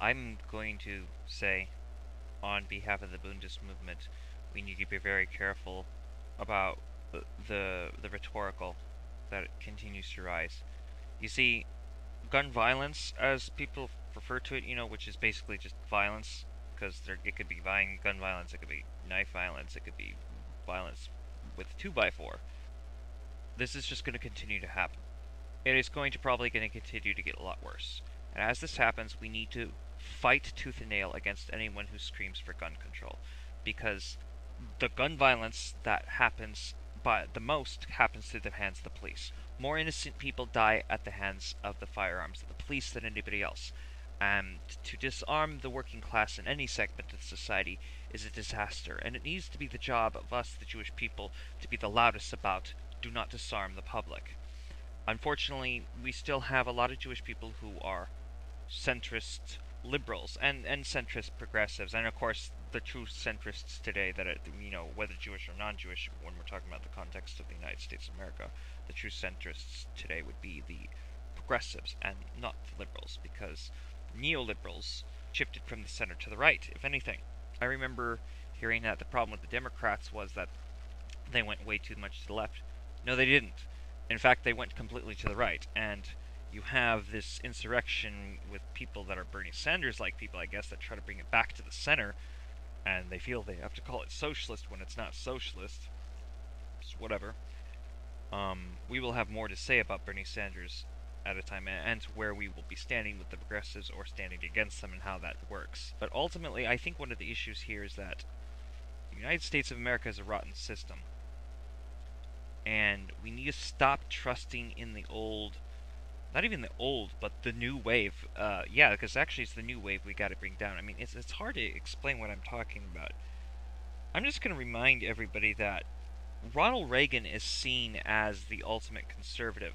I'm going to say, on behalf of the Bundist movement, we need to be very careful about the rhetorical that continues to rise. You see, gun violence, as people refer to it, you know, which is basically just violence, because it could be gun violence, it could be knife violence, it could be violence with 2x4. This is just going to continue to happen. It is probably going to continue to get a lot worse. And as this happens, we need to fight tooth and nail against anyone who screams for gun control, because the gun violence that happens by the most happens through the hands of the police. More innocent people die at the hands of the firearms of the police than anybody else. And to disarm the working class in any segment of society is a disaster, and it needs to be the job of us, the Jewish people, to be the loudest about do not disarm the public. Unfortunately, we still have a lot of Jewish people who are centrist liberals and centrist progressives, and of course the true centrists today that are, you know, whether Jewish or non-Jewish, when we're talking about the context of the United States of America, the true centrists today would be the progressives and not the liberals, because neoliberals shifted from the center to the right, if anything. I remember hearing that the problem with the Democrats was that they went way too much to the left. No, they didn't. In fact, they went completely to the right, and you have this insurrection with people that are Bernie Sanders-like people, I guess, that try to bring it back to the center, and they feel they have to call it socialist when it's not socialist. It's whatever. We will have more to say about Bernie Sanders at a time, and where we will be standing with the progressives or standing against them and how that works. But ultimately, I think one of the issues here is that the United States of America is a rotten system. And we need to stop trusting in the old, not even the old, but the new wave. Yeah, because actually it's the new wave we got to bring down. I mean, it's hard to explain what I'm talking about. I'm just going to remind everybody that Ronald Reagan is seen as the ultimate conservative.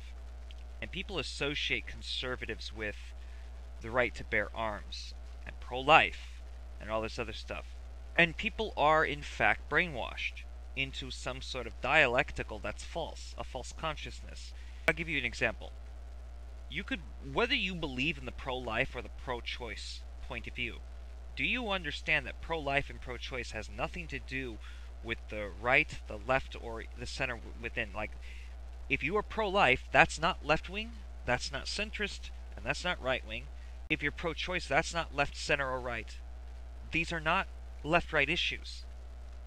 And people associate conservatives with the right to bear arms and pro-life and all this other stuff. And people are, in fact, brainwashed into some sort of dialectical that's false, a false consciousness. I'll give you an example. You could, whether you believe in the pro-life or the pro-choice point of view, do you understand that pro-life and pro-choice has nothing to do with the right, the left, or the center within? Like, if you are pro-life, that's not left-wing, that's not centrist, and that's not right-wing. If you're pro-choice, that's not left, center, or right. These are not left-right issues.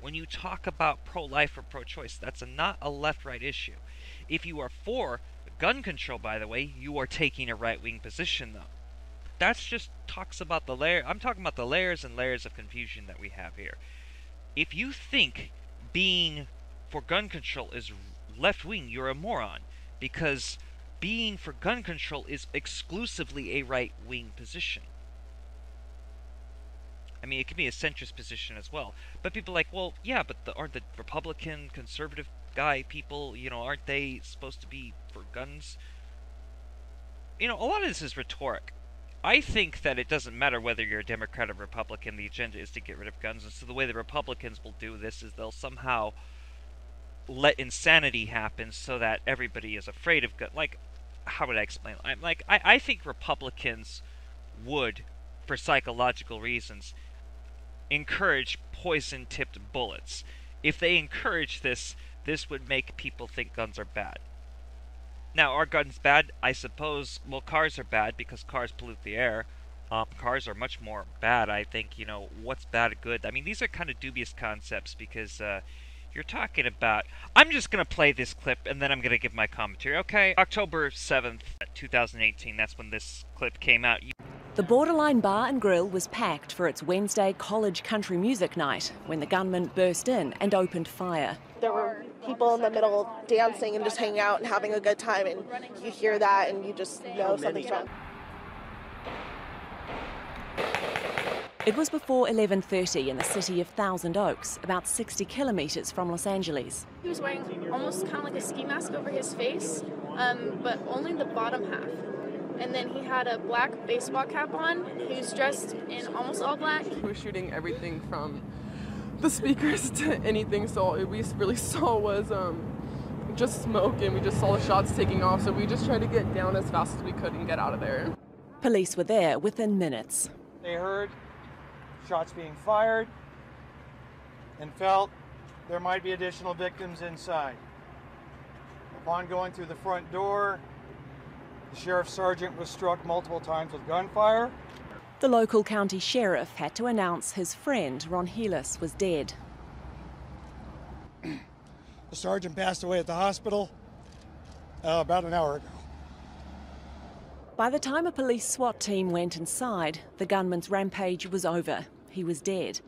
When you talk about pro-life or pro-choice, that's not a left-right issue. If you are for gun control, by the way, you are taking a right-wing position, though. That's just talks about the layer. I'm talking about the layers and layers of confusion that we have here. If you think being for gun control is left-wing, you're a moron, because being for gun control is exclusively a right-wing position. I mean, it could be a centrist position as well. But people are like, well, yeah, but aren't the Republican, conservative guy people, you know, aren't they supposed to be for guns? You know, a lot of this is rhetoric. I think that it doesn't matter whether you're a Democrat or Republican, the agenda is to get rid of guns. And so the way the Republicans will do this is they'll somehow let insanity happen so that everybody is afraid of guns. Like, how would I explain? I'm like, I think Republicans would, for psychological reasons, encourage poison-tipped bullets. If they encourage this, this would make people think guns are bad. Now, are guns bad? I suppose, well, cars are bad because cars pollute the air. Cars are much more bad, I think. You know, what's bad or good? I mean, these are kind of dubious concepts because you're talking about... I'm just going to play this clip and then I'm going to give my commentary, okay? October 7th, 2018, that's when this clip came out. The Borderline Bar and Grill was packed for its Wednesday college country music night when the gunman burst in and opened fire. There were people in the middle dancing and just hanging out and having a good time, and you hear that and you just know something's wrong. It was before 11:30 in the city of Thousand Oaks, about 60 kilometres from Los Angeles. He was wearing almost kind of like a ski mask over his face, but only the bottom half. And then he had a black baseball cap on. He was dressed in almost all black. We're shooting everything from the speakers to anything, so all we really saw was just smoke, and we just saw the shots taking off, so we just tried to get down as fast as we could and get out of there. Police were there within minutes. They heard shots being fired and felt there might be additional victims inside. Upon going through the front door, the sheriff's sergeant was struck multiple times with gunfire. The local county sheriff had to announce his friend Ron Helis was dead. The sergeant passed away at the hospital about an hour ago. By the time a police SWAT team went inside, the gunman's rampage was over. He was dead.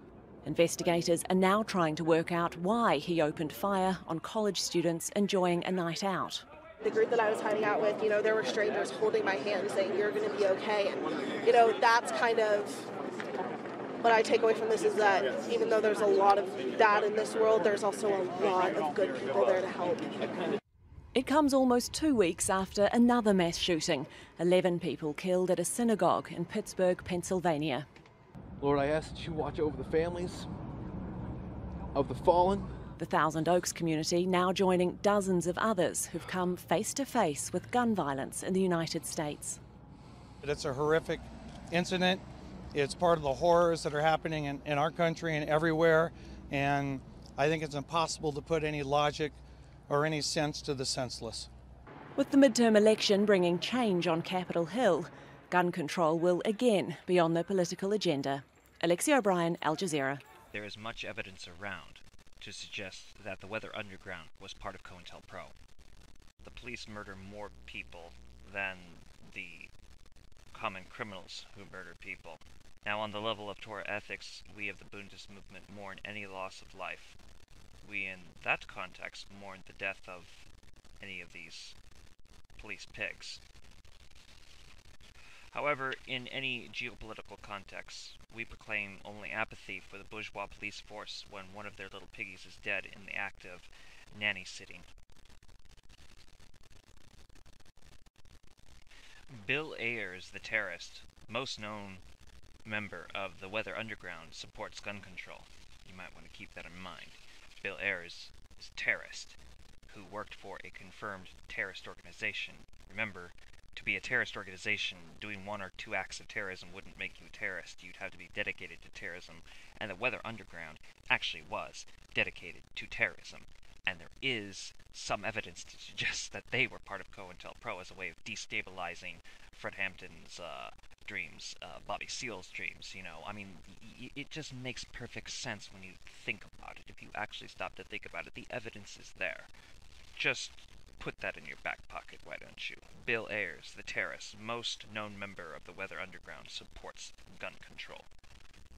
Investigators are now trying to work out why he opened fire on college students enjoying a night out. The group that I was hiding out with, you know, there were strangers holding my hand saying, "You're going to be okay." And, you know, that's kind of what I take away from this, is that even though there's a lot of bad in this world, there's also a lot of good people there to help. It comes almost 2 weeks after another mass shooting, 11 people killed at a synagogue in Pittsburgh, Pennsylvania. Lord, I ask that you watch over the families of the fallen. The Thousand Oaks community now joining dozens of others who've come face to face with gun violence in the United States. It's a horrific incident. It's part of the horrors that are happening in our country and everywhere. And I think it's impossible to put any logic or any sense to the senseless. With the midterm election bringing change on Capitol Hill, gun control will again be on the political agenda. Alexia O'Brien, Al Jazeera. There is much evidence around to suggest that the Weather Underground was part of COINTELPRO. The police murder more people than the common criminals who murder people. Now, on the level of Torah ethics, we of the Bundist movement mourn any loss of life. We, in that context, mourn the death of any of these police pigs. However, in any geopolitical context, we proclaim only apathy for the bourgeois police force when one of their little piggies is dead in the act of nanny-sitting. Bill Ayers, the terrorist, most known member of the Weather Underground, supports gun control. You might want to keep that in mind. Bill Ayers is a terrorist who worked for a confirmed terrorist organization. Remember, to be a terrorist organization, doing one or two acts of terrorism wouldn't make you a terrorist. You'd have to be dedicated to terrorism, and the Weather Underground actually was dedicated to terrorism. And there is some evidence to suggest that they were part of COINTELPRO as a way of destabilizing Fred Hampton's dreams, Bobby Seale's dreams, you know. I mean, it just makes perfect sense when you think about it. If you actually stop to think about it, the evidence is there. Just put that in your back pocket, why don't you? Bill Ayers, the terrorist, most known member of the Weather Underground, supports gun control.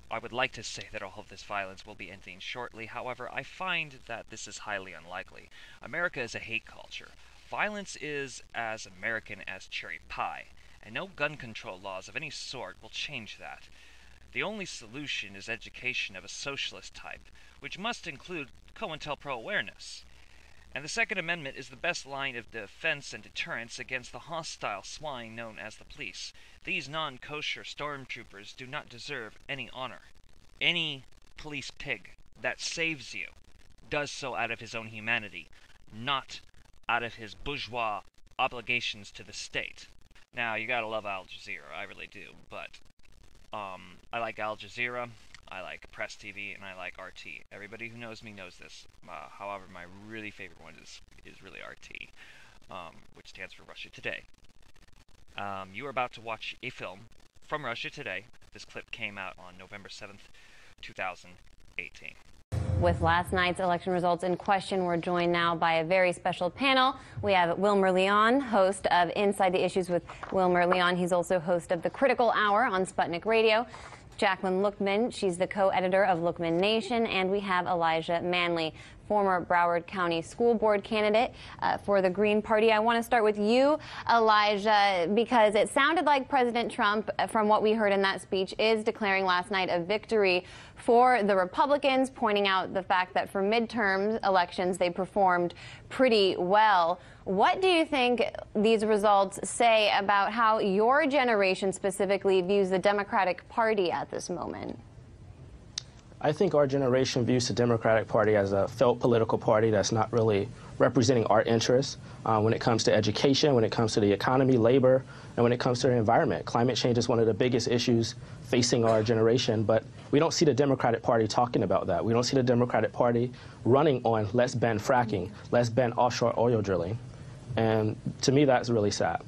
I would like to say that all of this violence will be ending shortly, however, I find that this is highly unlikely. America is a hate culture. Violence is as American as cherry pie, and no gun control laws of any sort will change that. The only solution is education of a socialist type, which must include COINTELPRO awareness. And the Second Amendment is the best line of defense and deterrence against the hostile swine known as the police. These non-kosher stormtroopers do not deserve any honor. Any police pig that saves you does so out of his own humanity, not out of his bourgeois obligations to the state. Now, you gotta love Al Jazeera, I really do, but I like Al Jazeera. I like Press TV, and I like RT. Everybody who knows me knows this. However, my really favorite one is really RT, which stands for Russia Today. You are about to watch a film from Russia Today. This clip came out on November 7th, 2018. With last night's election results in question, we're joined now by a very special panel. We have Wilmer Leon, host of Inside the Issues with Wilmer Leon. He's also host of The Critical Hour on Sputnik Radio. Jacqueline Lookman, she's the co-editor of Lookman Nation, and we have Elijah Manley, former Broward County School Board candidate for the Green Party. I want to start with you, Elijah, because it sounded like President Trump, from what we heard in that speech, is declaring last night a victory for the Republicans, pointing out the fact that for midterm elections they performed pretty well. What do you think these results say about how your generation specifically views the Democratic Party at this moment? I think our generation views the Democratic Party as a felt political party that's not really representing our interests when it comes to education, when it comes to the economy, labor, and when it comes to the environment. Climate change is one of the biggest issues facing our generation, but we don't see the Democratic Party talking about that. We don't see the Democratic Party running on let's ban fracking, let's ban offshore oil drilling. And to me, that's really sad.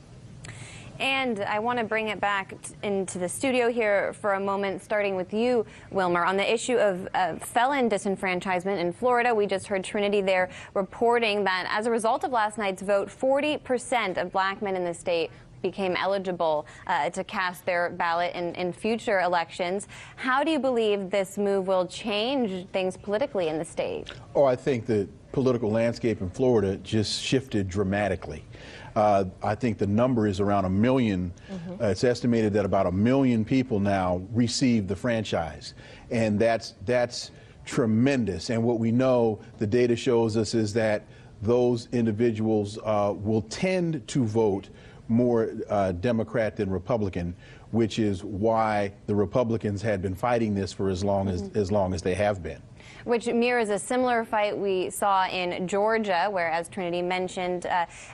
And I want to bring it back into the studio here for a moment, starting with you, Wilmer, on the issue of felon disenfranchisement in Florida. We just heard Trinity there reporting that as a result of last night's vote, 40% of black men in the state became eligible to cast their ballot in future elections. How do you believe this move will change things politically in the state? Oh, I think the political landscape in Florida just shifted dramatically. I think the number is around 1 million. Mm-hmm. It's estimated that about 1 million people now receive the franchise, and that's tremendous. And what we know, the data shows us, is that those individuals will tend to vote more Democrat than Republican, which is why the Republicans had been fighting this for as long as they have been. Which mirrors a similar fight we saw in Georgia, where, as Trinity mentioned,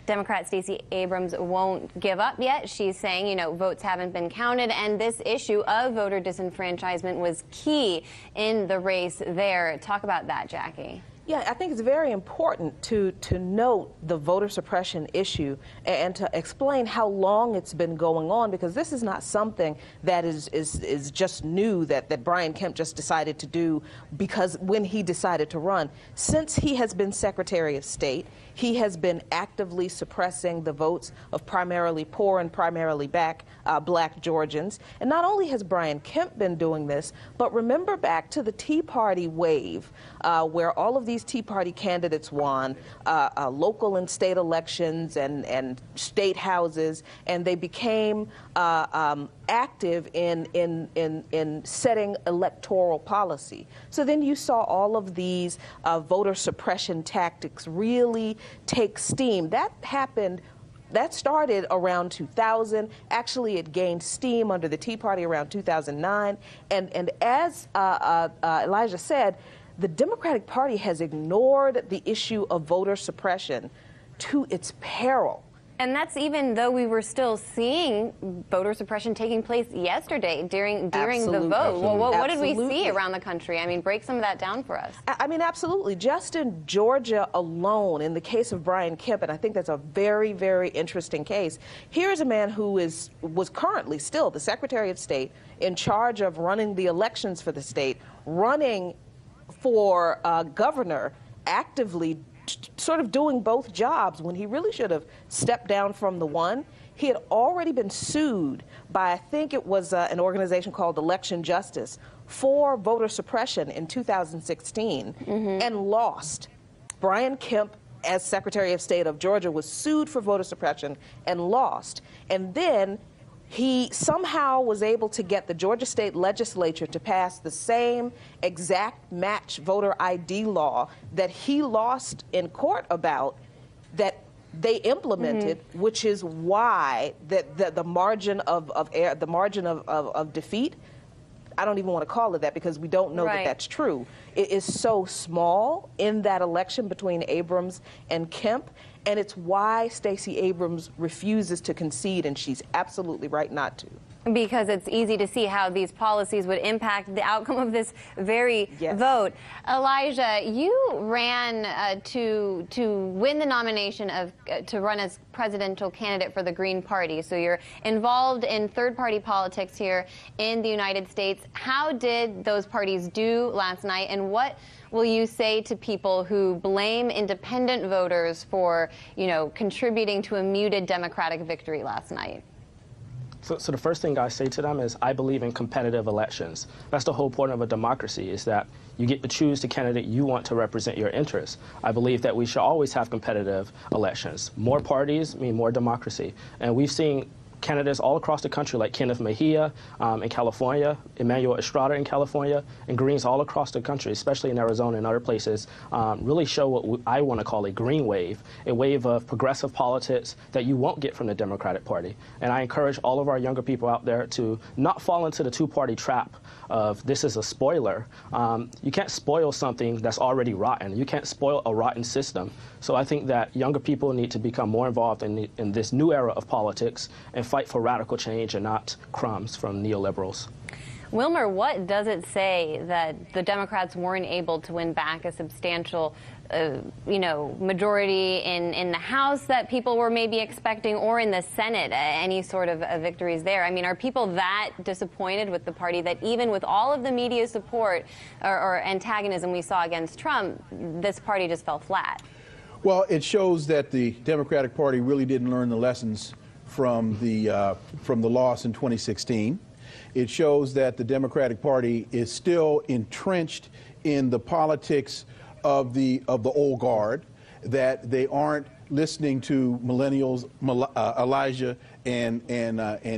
Democrat Stacey Abrams won't give up yet. She's saying, you know, votes haven't been counted, and this issue of voter disenfranchisement was key in the race there. Talk about that, Jackie. Yeah, I think it's very important to note the voter suppression issue and to explain how long it's been going on, because this is not something that is just new that Brian Kemp just decided to do because when he decided to run. Since he has been Secretary of State, he has been actively suppressing the votes of primarily poor and primarily black Georgians. And not only has Brian Kemp been doing this, but remember back to the Tea Party wave where all of these Tea Party candidates won local and state elections and state houses, and they became active in setting electoral policy. So then you saw all of these voter suppression tactics really take steam. That happened. That started around 2000. Actually, it gained steam under the Tea Party around 2009. And as Elijah said, the Democratic Party has ignored the issue of voter suppression to its peril. And that's even though we were still seeing voter suppression taking place yesterday during the vote. Well, what did we see around the country? I mean, break some of that down for us. I mean, absolutely. Just in Georgia alone, in the case of Brian Kemp, and I think that's a very, very interesting case. Here's a man who was currently still the Secretary of State, in charge of running the elections for the state, running for governor, actively sort of doing both jobs when he really should have stepped down from the one. He had already been sued by, I think it was an organization called Election Justice, for voter suppression in 2016, and lost. Brian Kemp, as Secretary of State of Georgia, was sued for voter suppression and lost. And then he somehow was able to get the Georgia state legislature to pass the same exact match voter ID law that he lost in court about, that they implemented, which is why the margin of defeat, I don't even want to call it that because we don't know that that's true, it is so small in that election between Abrams and Kemp. And it's why Stacey Abrams refuses to concede, and she's absolutely right not to. Because it's easy to see how these policies would impact the outcome of this very vote. Elijah, you ran to win the nomination of to run as presidential candidate for the Green Party. So you're involved in third-party politics here in the United States. How did those parties do last night, and what will you say to people who blame independent voters for, you know, contributing to a muted Democratic victory last night? So the first thing I say to them is I believe in competitive elections. That's the whole point of a democracy, is that you get to choose the candidate you want to represent your interests. I believe that we should always have competitive elections. More parties mean more democracy. And we've seen candidates all across the country, like Kenneth Mejia in California, Emmanuel Estrada in California, and Greens all across the country, especially in Arizona and other places, really show what I want to call a green wave, a wave of progressive politics that you won't get from the Democratic Party. And I encourage all of our younger people out there to not fall into the two-party trap of this is a spoiler. You can't spoil something that's already rotten. You can't spoil a rotten system. So I think that younger people need to become more involved in this new era of politics and fight for radical change and not crumbs from neoliberals. Wilmer, what does it say that the Democrats weren't able to win back a substantial majority in the House that people were maybe expecting, or in the Senate, any sort of victories there? I mean, are people that disappointed with the party that even with all of the media support or antagonism we saw against Trump, this party just fell flat? Well, it shows that the Democratic Party really didn't learn the lessons from the loss in 2016. It shows that the Democratic Party is still entrenched in the politics of the old guard, that they aren't listening to millennials, Elijah and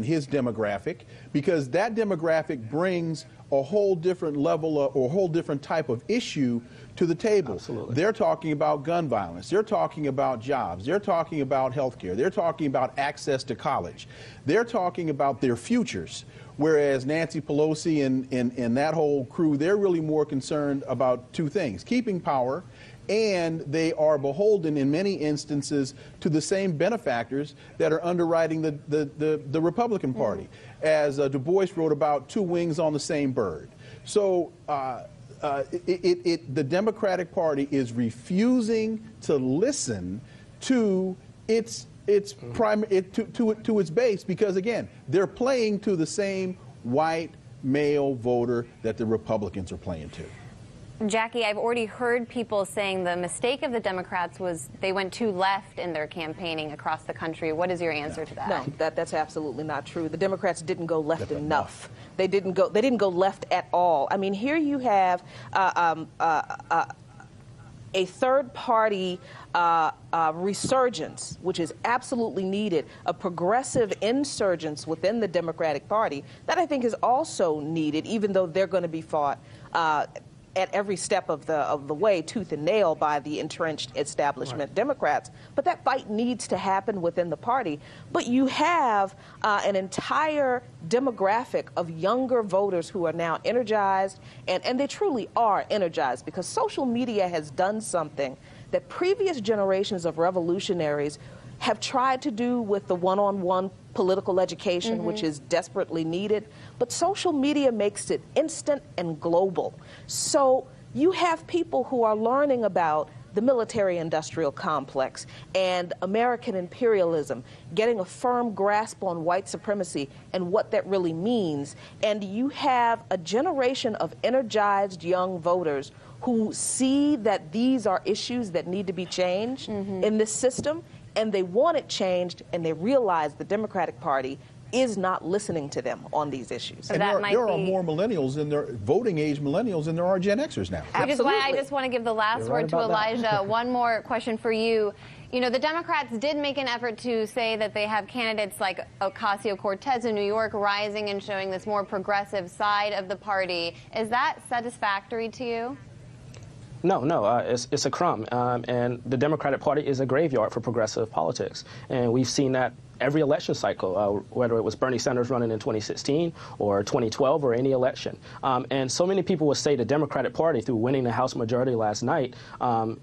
his demographic, because that demographic brings a whole different level of, or a whole different type of issue to the table. Absolutely. They're talking about gun violence. They're talking about jobs. They're talking about health care. They're talking about access to college. They're talking about their futures. Whereas Nancy Pelosi and that whole crew, they're really more concerned about two things: keeping power, and they are beholden in many instances to the same benefactors that are underwriting the Republican Party. Mm-hmm. As Du Bois wrote about, two wings on the same bird. So the Democratic Party is refusing to listen to its base, because again, they're playing to the same white male voter that the Republicans are playing to. Jackie, I've already heard people saying the mistake of the Democrats was they went too left in their campaigning across the country. What is your answer to that? No, that's absolutely not true. The Democrats didn't go left enough. They didn't go left at all. I mean, here you have a third-party resurgence, which is absolutely needed, a progressive insurgence within the Democratic Party that I think is also needed, even though they're going to be fought at every step of the way, tooth and nail, by the entrenched establishment Democrats. But that fight needs to happen within the party. But you have an entire demographic of younger voters who are now energized, and they truly are energized, because social media has done something that previous generations of revolutionaries have tried to do with the one-on-one political education, which is desperately needed, but social media makes it instant and global. So you have people who are learning about the military-industrial complex and American imperialism, getting a firm grasp on white supremacy and what that really means. And you have a generation of energized young voters who see that these are issues that need to be changed in this system, and they want it changed, and they realize the Democratic Party is not listening to them on these issues. So there are more millennials in their voting age, millennials, and there are Gen Xers now. Absolutely. I just want to give the last word to Elijah. One more question for you. You know, the Democrats did make an effort to say that they have candidates like Ocasio-Cortez in New York rising and showing this more progressive side of the party. Is that satisfactory to you? No, it's a crumb, and the Democratic Party is a graveyard for progressive politics, and we've seen that every election cycle, whether it was Bernie Sanders running in 2016 or 2012 or any election. And so many people would say the Democratic Party, through winning the House majority last night,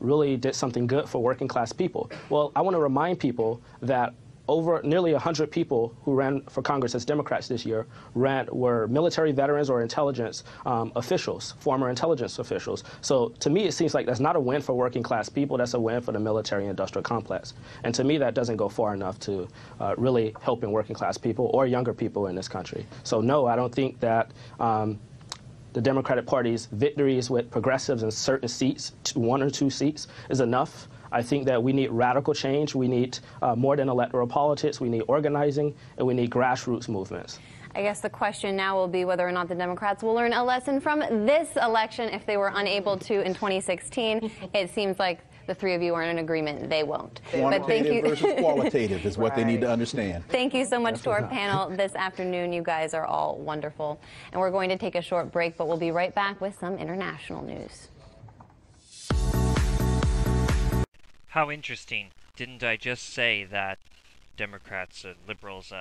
really did something good for working class people. Well, I want to remind people that over nearly 100 people who ran for Congress as Democrats this year were military veterans or intelligence officials, former intelligence officials. So to me, it seems like that's not a win for working class people. That's a win for the military industrial complex. And to me, that doesn't go far enough to really helping working class people or younger people in this country. So no, I don't think that the Democratic Party's victories with progressives in certain seats, one or two seats, is enough. I think that we need radical change. We need more than electoral politics. We need organizing, and we need grassroots movements. I guess the question now will be whether or not the Democrats will learn a lesson from this election if they were unable to in 2016. It seems like the three of you aren't in agreement, they won't. Quantitative versus qualitative is what they need to understand. Thank you so much to our panel this afternoon. You guys are all wonderful. And we're going to take a short break, but we'll be right back with some international news. How interesting. Didn't I just say that Democrats and liberals,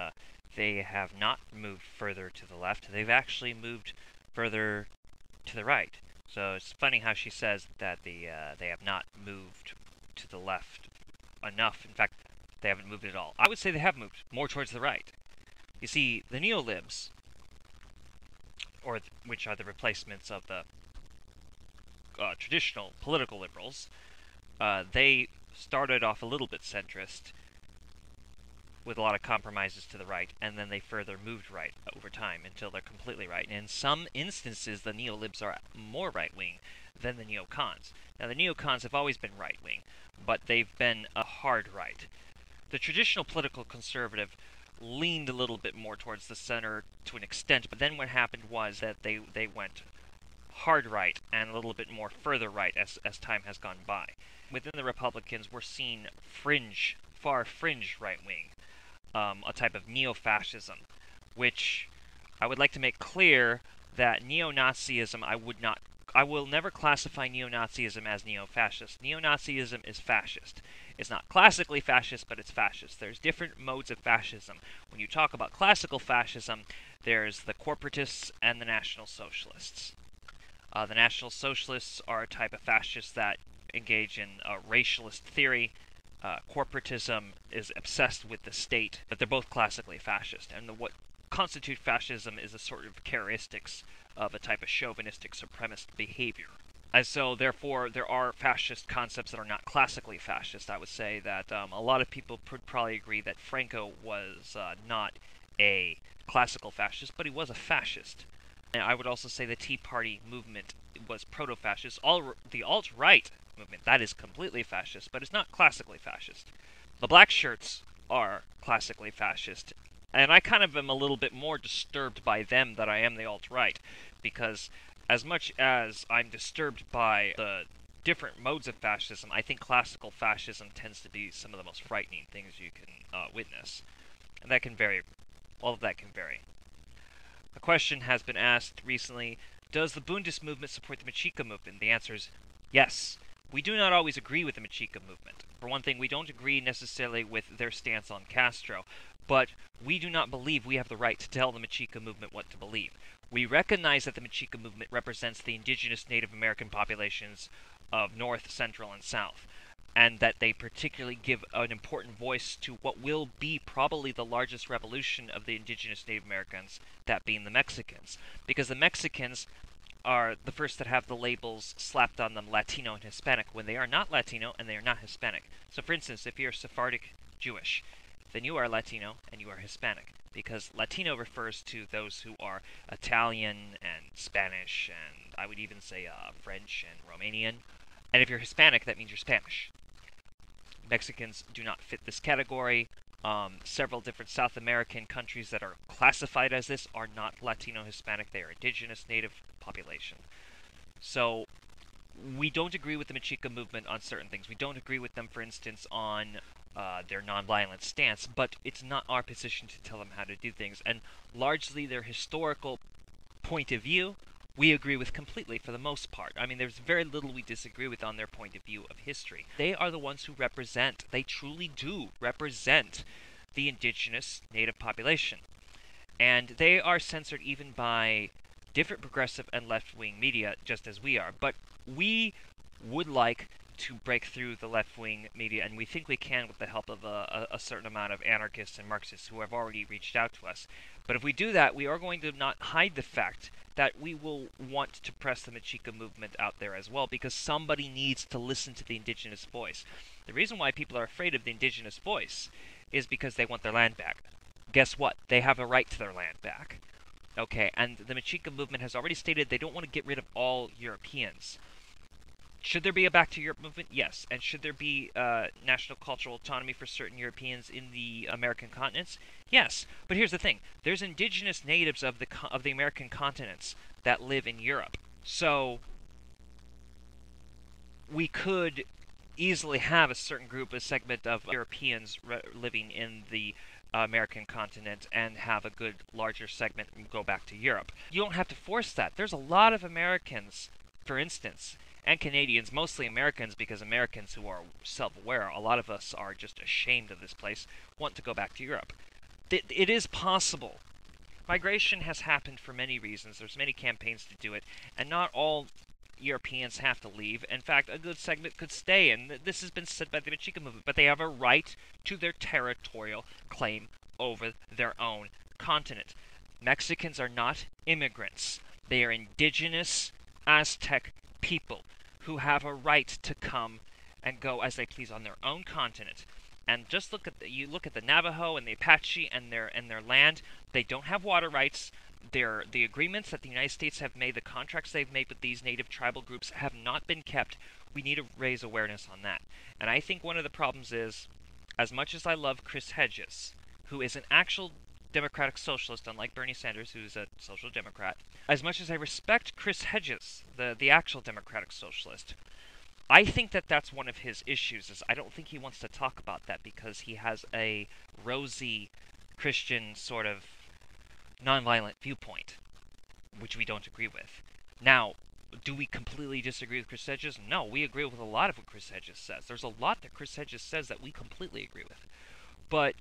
they have not moved further to the left. They've actually moved further to the right. So it's funny how she says that they have not moved to the left enough. In fact, they haven't moved at all. I would say they have moved more towards the right. You see, the neolibs, or which are the replacements of the traditional political liberals, they started off a little bit centrist, with a lot of compromises to the right, and then they further moved right over time until they're completely right. And in some instances, the neolibs are more right-wing than the neocons. Now, the neocons have always been right-wing, but they've been a hard right. The traditional political conservative leaned a little bit more towards the center to an extent, but then what happened was that they went hard right and a little bit more further right as time has gone by. Within the Republicans, we're seeing fringe, far fringe right-wing. A type of neo-fascism, which I would like to make clear that neo-Nazism, I will never classify neo-Nazism as neo-fascist. Neo-Nazism is fascist. It's not classically fascist, but it's fascist. There's different modes of fascism. When you talk about classical fascism, there's the corporatists and the National Socialists. The National Socialists are a type of fascists that engage in racialist theory. Corporatism is obsessed with the state, but they're both classically fascist. And what constitutes fascism is a sort of characteristics of a type of chauvinistic supremacist behavior. And so, therefore, there are fascist concepts that are not classically fascist. I would say that a lot of people would probably agree that Franco was not a classical fascist, but he was a fascist. And I would also say the Tea Party movement was proto-fascist. The alt-right movement, that is completely fascist, but it's not classically fascist. The black shirts are classically fascist, and I kind of am a little bit more disturbed by them than I am the alt-right, because as much as I'm disturbed by the different modes of fascism, I think classical fascism tends to be some of the most frightening things you can witness. And that can vary. All of that can vary. A question has been asked recently, does the Bundist movement support the Mexica movement? The answer is yes. We do not always agree with the Mexica movement. For one thing, we don't agree necessarily with their stance on Castro, but we do not believe we have the right to tell the Mexica movement what to believe. We recognize that the Mexica movement represents the indigenous Native American populations of North, Central, and South, and that they particularly give an important voice to what will be probably the largest revolution of the indigenous Native Americans, that being the Mexicans. Because the Mexicans are the first that have the labels slapped on them, Latino and Hispanic, when they are not Latino and they are not Hispanic. So for instance, if you're Sephardic Jewish, then you are Latino and you are Hispanic, because Latino refers to those who are Italian and Spanish and I would even say French and Romanian. And if you're Hispanic, that means you're Spanish. Mexicans do not fit this category. Several different South American countries that are classified as this are not Latino Hispanic, they are indigenous native population. So we don't agree with the Mexica movement on certain things. We don't agree with them, for instance, on their nonviolent stance, but it's not our position to tell them how to do things. And largely their historical point of view, we agree with completely for the most part. I mean, there's very little we disagree with on their point of view of history. They are the ones who represent, they truly do represent the indigenous native population. And they are censored even by different progressive and left-wing media, just as we are. But we would like to break through the left-wing media, and we think we can with the help of a certain amount of anarchists and Marxists who have already reached out to us. But if we do that, we are going to not hide the fact that we will want to press the Mexica movement out there as well, because somebody needs to listen to the indigenous voice. The reason why people are afraid of the indigenous voice is because they want their land back. Guess what? They have a right to their land back. Okay, and the Mexica movement has already stated they don't want to get rid of all Europeans. Should there be a Back to Europe movement? Yes. And should there be national cultural autonomy for certain Europeans in the American continents? Yes. But here's the thing. There's indigenous natives of the American continents that live in Europe. So we could easily have a certain group, a segment of Europeans living in the American continent and have a good larger segment and go back to Europe. You don't have to force that. There's a lot of Americans, for instance, and Canadians, mostly Americans, because Americans who are self-aware, a lot of us are just ashamed of this place, want to go back to Europe. It is possible. Migration has happened for many reasons. There's many campaigns to do it, and not all Europeans have to leave. In fact, a good segment could stay, and this has been said by the Mexica movement, but they have a right to their territorial claim over their own continent. Mexicans are not immigrants. They are indigenous Aztec people who have a right to come and go as they please on their own continent. And just look at the Navajo and the Apache and their land. They don't have water rights. The agreements that the United States have made, the contracts they've made with these native tribal groups have not been kept. We need to raise awareness on that. And I think one of the problems is, as much as I love Chris Hedges, who is an actual democratic socialist, unlike Bernie Sanders, who's a social democrat, as much as I respect Chris Hedges, the actual democratic socialist, I think that that's one of his issues, is I don't think he wants to talk about that because he has a rosy Christian sort of nonviolent viewpoint, which we don't agree with. Now, do we completely disagree with Chris Hedges? No, we agree with a lot of what Chris Hedges says. There's a lot that Chris Hedges says that we completely agree with. But,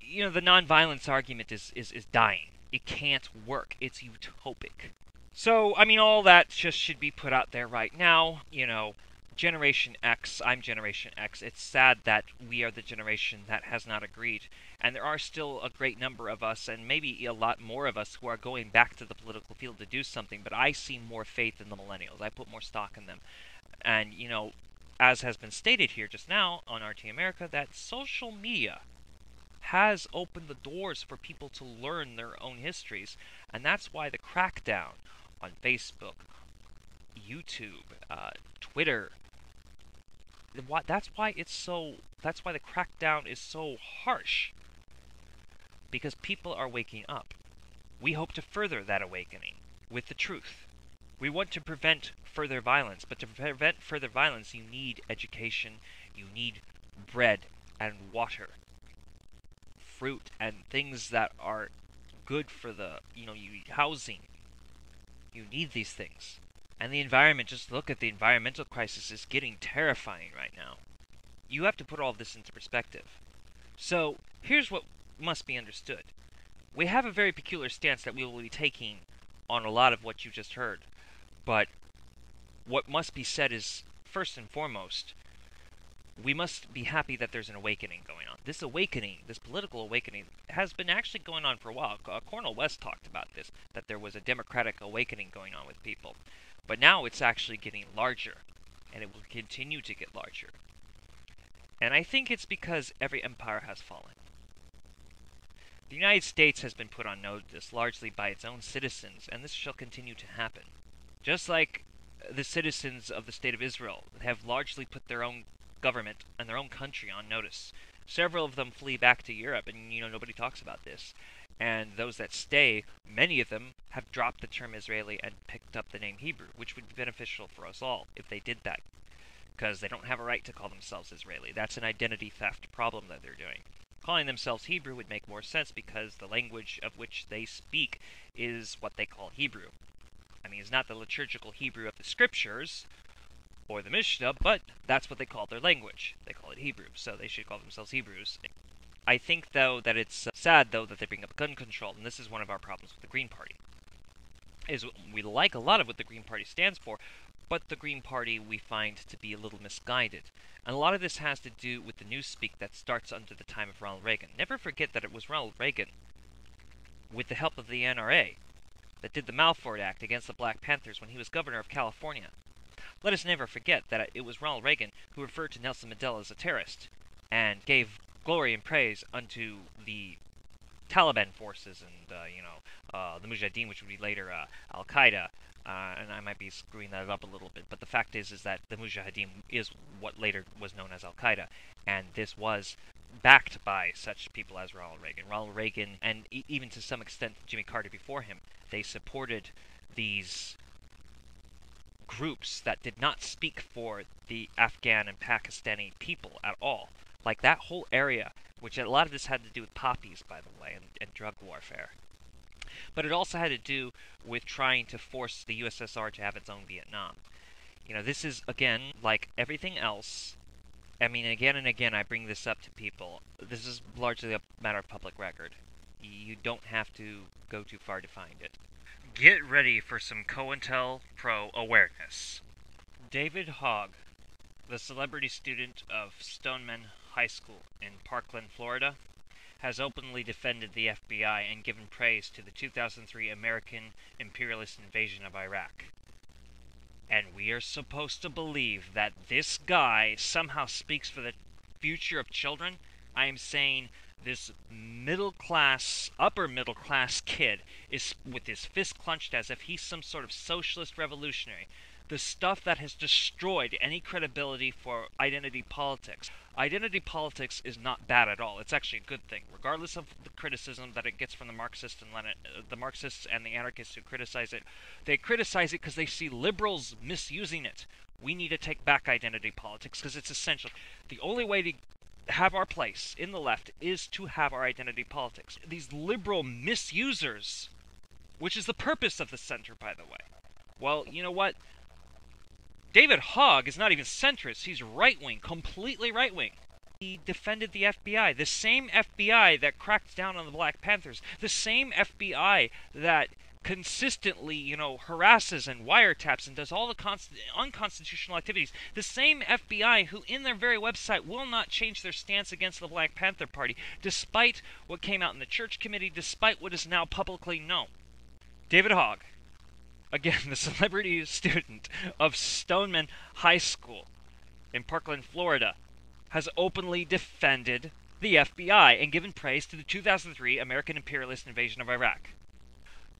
you know, the nonviolence argument is dying. It can't work. It's utopic. So, I mean, all that just should be put out there right now, you know. Generation X, I'm Generation X. It's sad that we are the generation that has not agreed. And there are still a great number of us, and maybe a lot more of us, who are going back to the political field to do something. But I see more faith in the millennials. I put more stock in them. And, you know, as has been stated here just now on RT America, that social media has opened the doors for people to learn their own histories. And that's why the crackdown on Facebook, YouTube, Twitter, that's why the crackdown is so harsh, because people are waking up. We hope to further that awakening with the truth. We want to prevent further violence, but to prevent further violence you need education, you need bread and water, fruit and things that are good for the, you know, you need housing, you need these things. And the environment, just look at the environmental crisis, is getting terrifying right now. You have to put all this into perspective. So, here's what must be understood. We have a very peculiar stance that we will be taking on a lot of what you just heard. But what must be said is, first and foremost, we must be happy that there's an awakening going on. This awakening, this political awakening, has been actually going on for a while. Cornel West talked about this, that there was a democratic awakening going on with people. But now it's actually getting larger, and it will continue to get larger. And I think it's because every empire has fallen. The United States has been put on notice largely by its own citizens, and this shall continue to happen. Just like the citizens of the State of Israel have largely put their own government and their own country on notice. Several of them flee back to Europe, and, you know, nobody talks about this. And those that stay, many of them have dropped the term Israeli and picked up the name Hebrew, which would be beneficial for us all if they did that, because they don't have a right to call themselves Israeli. That's an identity theft problem that they're doing. Calling themselves Hebrew would make more sense because the language of which they speak is what they call Hebrew. I mean, it's not the liturgical Hebrew of the scriptures or the Mishnah, but that's what they call their language. They call it Hebrew, so they should call themselves Hebrews. I think, though, that it's sad, though, that they bring up gun control, and this is one of our problems with the Green Party. Is we like a lot of what the Green Party stands for, but the Green Party we find to be a little misguided. And a lot of this has to do with the newspeak that starts under the time of Ronald Reagan. Never forget that it was Ronald Reagan, with the help of the NRA, that did the Malford Act against the Black Panthers when he was governor of California. Let us never forget that it was Ronald Reagan who referred to Nelson Mandela as a terrorist, and gave glory and praise unto the Taliban forces and, the Mujahideen, which would be later Al-Qaeda, and I might be screwing that up a little bit, but the fact is that the Mujahideen is what later was known as Al-Qaeda, and this was backed by such people as Ronald Reagan. Ronald Reagan, and even to some extent Jimmy Carter before him, they supported these groups that did not speak for the Afghan and Pakistani people at all. Like that whole area, which a lot of this had to do with poppies, by the way, and drug warfare. But it also had to do with trying to force the USSR to have its own Vietnam. You know, this is, again, like everything else, I mean, again and again I bring this up to people. This is largely a matter of public record. You don't have to go too far to find it. Get ready for some COINTELPRO awareness. David Hogg, the celebrity student of Stoneman High School in Parkland, Florida, has openly defended the FBI and given praise to the 2003 American imperialist invasion of Iraq. And we are supposed to believe that this guy somehow speaks for the future of children? I am saying this middle-class, upper-middle-class kid is with his fist clenched as if he's some sort of socialist revolutionary. The stuff that has destroyed any credibility for identity politics. Identity politics is not bad at all. It's actually a good thing, regardless of the criticism that it gets from the Marxists and the anarchists who criticize it. They criticize it because they see liberals misusing it. We need to take back identity politics because it's essential. The only way to have our place in the left is to have our identity politics. These liberal misusers, which is the purpose of the center, by the way. Well, you know what? David Hogg is not even centrist, he's right-wing, completely right-wing. He defended the FBI, the same FBI that cracked down on the Black Panthers, the same FBI that consistently, you know, harasses and wiretaps and does all the unconstitutional activities, the same FBI who in their very website will not change their stance against the Black Panther Party, despite what came out in the Church Committee, despite what is now publicly known. David Hogg. Again, the celebrity student of Stoneman High School in Parkland, Florida, has openly defended the FBI and given praise to the 2003 American imperialist invasion of Iraq.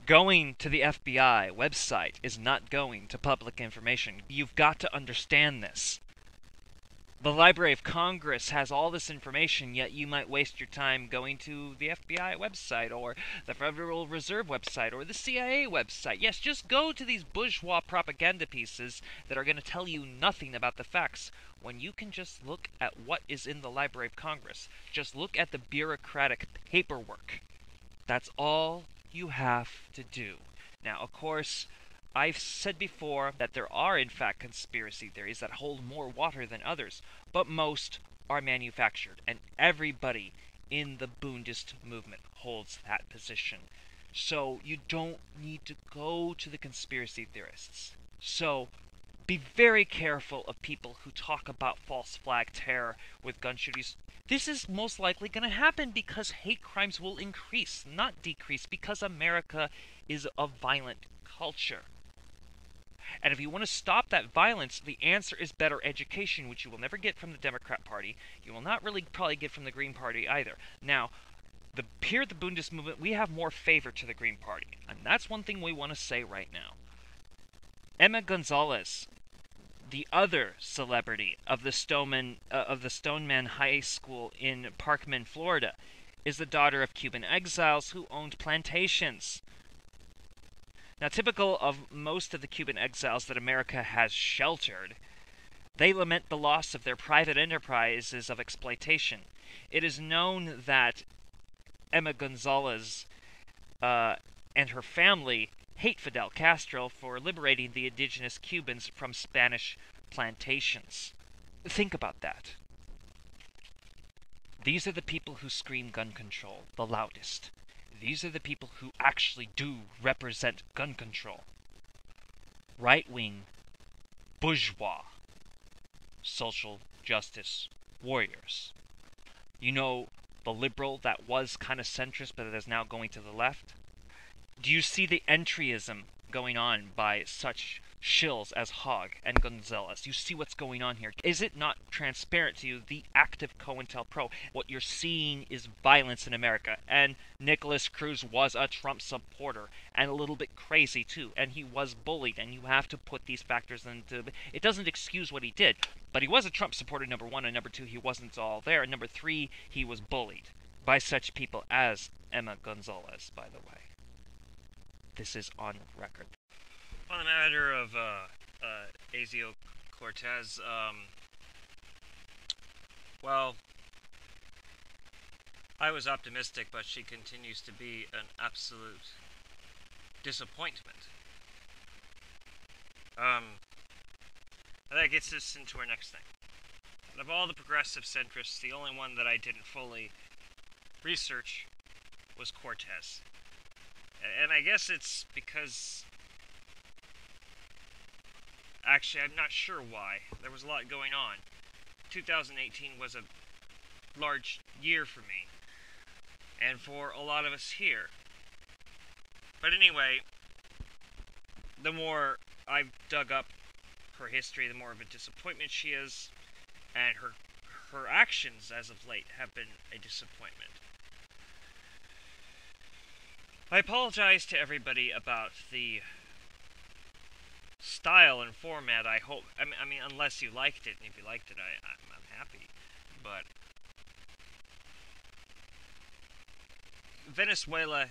Going to the FBI website is not going to public information. You've got to understand this. The Library of Congress has all this information, yet you might waste your time going to the FBI website or the Federal Reserve website or the CIA website. Yes, just go to these bourgeois propaganda pieces that are going to tell you nothing about the facts when you can just look at what is in the Library of Congress. Just look at the bureaucratic paperwork. That's all you have to do. Now, of course, I've said before that there are, in fact, conspiracy theories that hold more water than others, but most are manufactured, and everybody in the Bundist movement holds that position. So you don't need to go to the conspiracy theorists. So be very careful of people who talk about false flag terror with gun shootings. This is most likely going to happen because hate crimes will increase, not decrease, because America is a violent culture. And if you want to stop that violence, the answer is better education, which you will never get from the Democrat Party. You will not really probably get from the Green Party either. Now, here at the Bundist movement, we have more favor to the Green Party. And that's one thing we want to say right now. Emma Gonzalez, the other celebrity of the Stoneman High School in Parkman, Florida, is the daughter of Cuban exiles who owned plantations. Now, typical of most of the Cuban exiles that America has sheltered, they lament the loss of their private enterprises of exploitation. It is known that Emma Gonzalez and her family hate Fidel Castro for liberating the indigenous Cubans from Spanish plantations. Think about that. These are the people who scream gun control the loudest. These are the people who actually do represent gun control. Right-wing, bourgeois, social justice warriors. You know, the liberal that was kind of centrist but is now going to the left? Do you see the entryism going on by such shills as Hogg and Gonzalez? You see what's going on here. Is it not transparent to you, the act of COINTELPRO? What you're seeing is violence in America. And Nicholas Cruz was a Trump supporter and a little bit crazy too. And he was bullied, and you have to put these factors into it. Doesn't excuse what he did, but he was a Trump supporter, number one, and number two, he wasn't all there, and number three, he was bullied by such people as Emma Gonzalez, by the way. This is on record. On the matter of Ocasio-Cortez, well, I was optimistic, but she continues to be an absolute disappointment. And that gets us into our next thing. Out of all the progressive centrists, the only one that I didn't fully research was Cortez. And I guess it's because... actually, I'm not sure why. There was a lot going on. 2018 was a large year for me. And for a lot of us here. But anyway, the more I've dug up her history, the more of a disappointment she is. And her actions as of late have been a disappointment. I apologize to everybody about the style and format. I hope, I mean, unless you liked it, and if you liked it, I'm happy. But Venezuela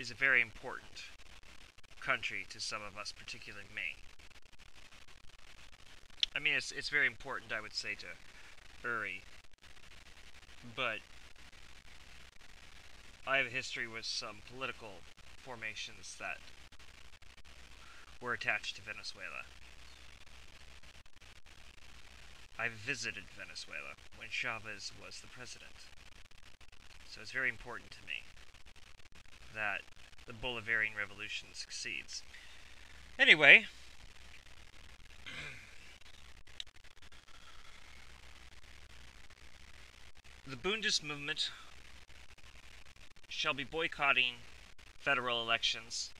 is a very important country to some of us, particularly me. I mean, it's very important, I would say, to Uri, but I have a history with some political formations that were attached to Venezuela. I visited Venezuela when Chavez was the president. So it's very important to me that the Bolivarian Revolution succeeds. Anyway... the Bundist movement shall be boycotting federal elections.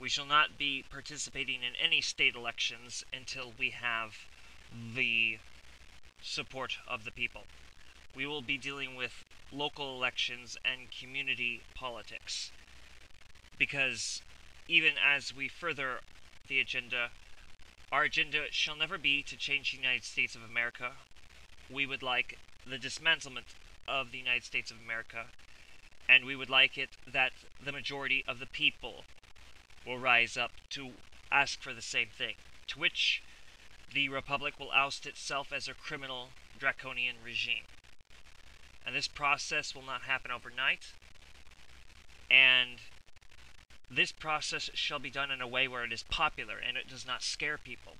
We shall not be participating in any state elections until we have the support of the people. We will be dealing with local elections and community politics. Because even as we further the agenda, our agenda shall never be to change the United States of America. We would like the dismantlement of the United States of America, and we would like it that the majority of the people will rise up to ask for the same thing, to which the Republic will oust itself as a criminal, draconian regime. And this process will not happen overnight, and this process shall be done in a way where it is popular and it does not scare people.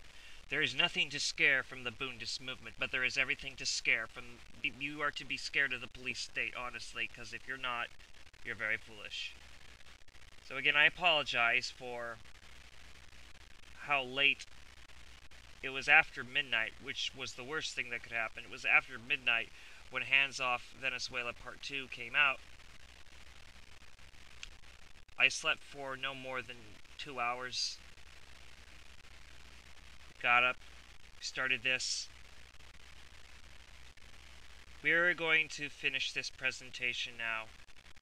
There is nothing to scare from the Bundist movement, but there is everything to scare from... you are to be scared of the police state, honestly, because if you're not, you're very foolish. So again, I apologize for how late it was after midnight, which was the worst thing that could happen. It was after midnight when Hands Off Venezuela Part 2 came out. I slept for no more than 2 hours. Got up, started this. We are going to finish this presentation now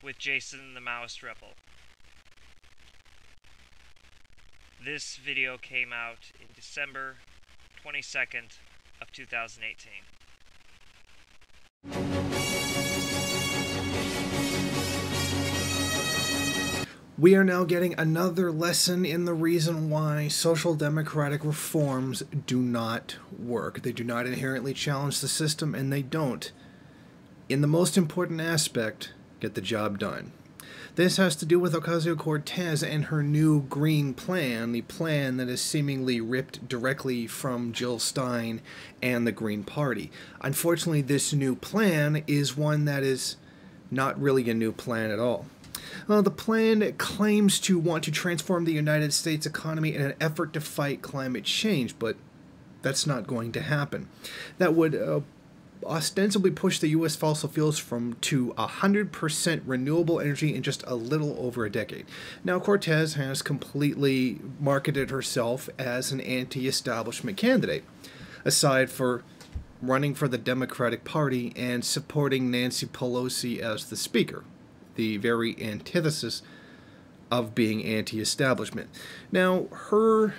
with Jason the Maoist Rebel. This video came out in December 22nd of 2018. We are now getting another lesson in the reason why social democratic reforms do not work. They do not inherently challenge the system, and they don't, in the most important aspect, get the job done. This has to do with Ocasio-Cortez and her new green plan, the plan that is seemingly ripped directly from Jill Stein and the Green Party. Unfortunately, this new plan is one that is not really a new plan at all. The plan claims to want to transform the United States economy in an effort to fight climate change, but that's not going to happen. That would ostensibly push the U.S. fossil fuels to 100% renewable energy in just a little over a decade. Now, Cortez has completely marketed herself as an anti-establishment candidate, aside for running for the Democratic Party and supporting Nancy Pelosi as the Speaker. The very antithesis of being anti-establishment. Now, her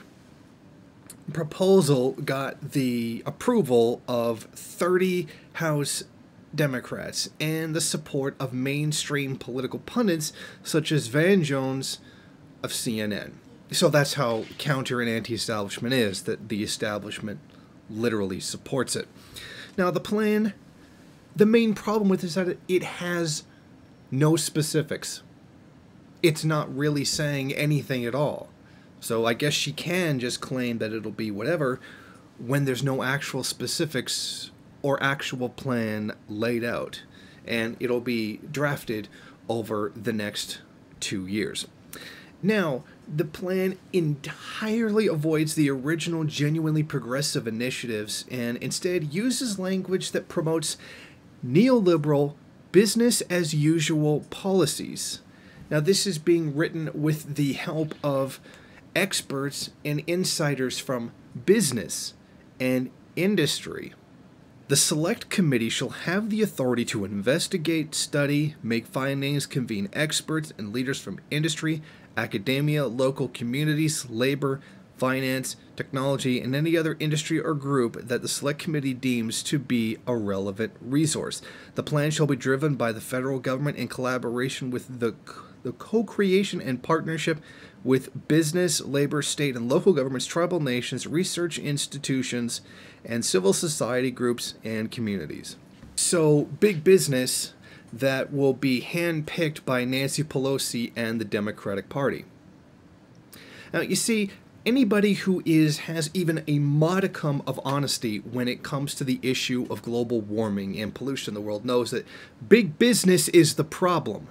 proposal got the approval of 30 House Democrats and the support of mainstream political pundits such as Van Jones of CNN. So that's how counter and anti-establishment is, that the establishment literally supports it. Now, the plan, the main problem with this is that it has no specifics. It's not really saying anything at all. So I guess she can just claim that it'll be whatever when there's no actual specifics or actual plan laid out. And it'll be drafted over the next 2 years. Now, the plan entirely avoids the original genuinely progressive initiatives and instead uses language that promotes neoliberal, business-as-usual policies. Now, this is being written with the help of experts and insiders from business and industry. The Select Committee shall have the authority to investigate, study, make findings, convene experts and leaders from industry, academia, local communities, labor, finance, technology, and any other industry or group that the Select Committee deems to be a relevant resource. The plan shall be driven by the federal government in collaboration with the co-creation and partnership with business, labor, state, and local governments, tribal nations, research institutions, and civil society groups and communities. So, big business that will be handpicked by Nancy Pelosi and the Democratic Party. Now, you see, anybody who has even a modicum of honesty when it comes to the issue of global warming and pollution in the world knows that big business is the problem.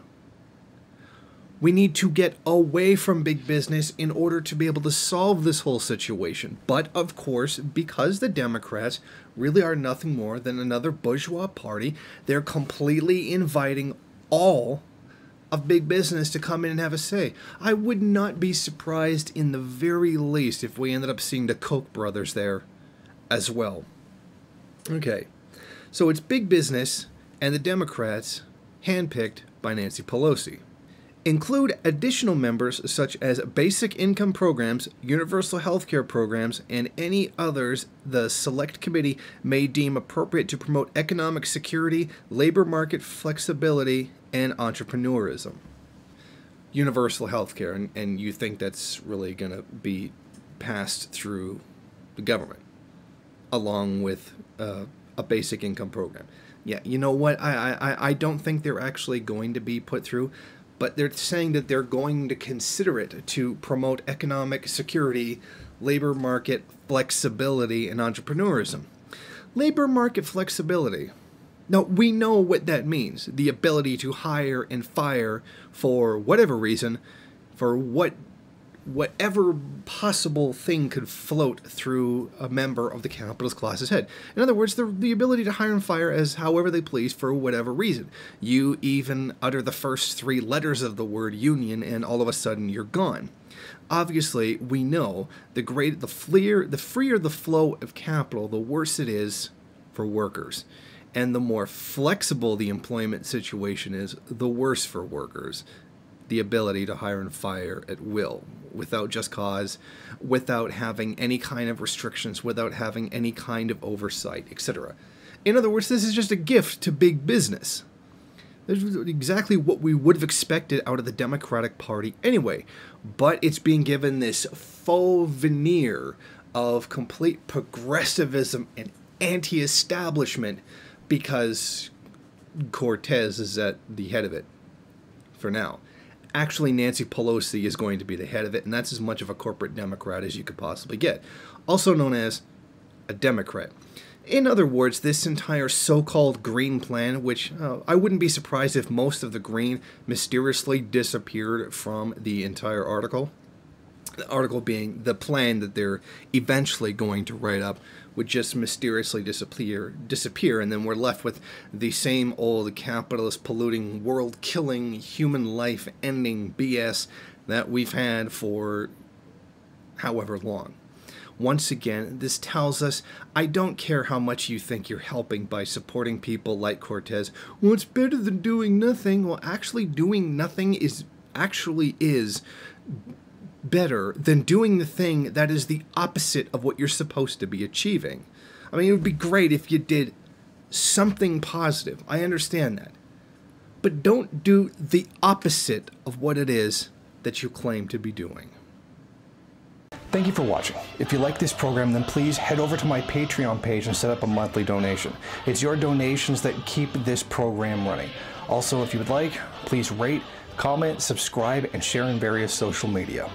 We need to get away from big business in order to be able to solve this whole situation. But, of course, because the Democrats really are nothing more than another bourgeois party, they're completely inviting all of big business to come in and have a say. I would not be surprised in the very least if we ended up seeing the Koch brothers there as well. Okay, so it's big business and the Democrats, handpicked by Nancy Pelosi. Include additional members such as basic income programs, universal health care programs, and any others the Select Committee may deem appropriate to promote economic security, labor market flexibility, and entrepreneurism. Universal health care, and you think that's really going to be passed through the government, along with a basic income program. Yeah, you know what, I don't think they're actually going to be put through. But they're saying that they're going to consider it to promote economic security, labor market flexibility, and entrepreneurism. Labor market flexibility. Now, we know what that means. The ability to hire and fire for whatever reason, for whatever possible thing could float through a member of the capitalist class's head. In other words, the ability to hire and fire as however they please for whatever reason. You even utter the first three letters of the word union and all of a sudden you're gone. Obviously, we know the freer the flow of capital, the worse it is for workers. And the more flexible the employment situation is, the worse for workers. The ability to hire and fire at will, without just cause, without having any kind of restrictions, without having any kind of oversight, etc. In other words, this is just a gift to big business. This is exactly what we would have expected out of the Democratic Party anyway, but it's being given this faux veneer of complete progressivism and anti-establishment because Cortez is at the head of it, for now. Actually, Nancy Pelosi is going to be the head of it, and that's as much of a corporate Democrat as you could possibly get, also known as a Democrat. In other words, this entire so-called green plan, which I wouldn't be surprised if most of the green mysteriously disappeared from the entire article, the article being the plan that they're eventually going to write up would just mysteriously disappear, and then we're left with the same old capitalist polluting, world-killing, human life-ending BS that we've had for however long. Once again, this tells us, I don't care how much you think you're helping by supporting people like Cortez. Well, it's better than doing nothing. Well, actually doing nothing is better than doing the thing that is the opposite of what you're supposed to be achieving. I mean, it would be great if you did something positive. I understand that. But don't do the opposite of what it is that you claim to be doing. Thank you for watching. If you like this program, then please head over to my Patreon page and set up a monthly donation. It's your donations that keep this program running. Also, if you would like, please rate, comment, subscribe, and share in various social media.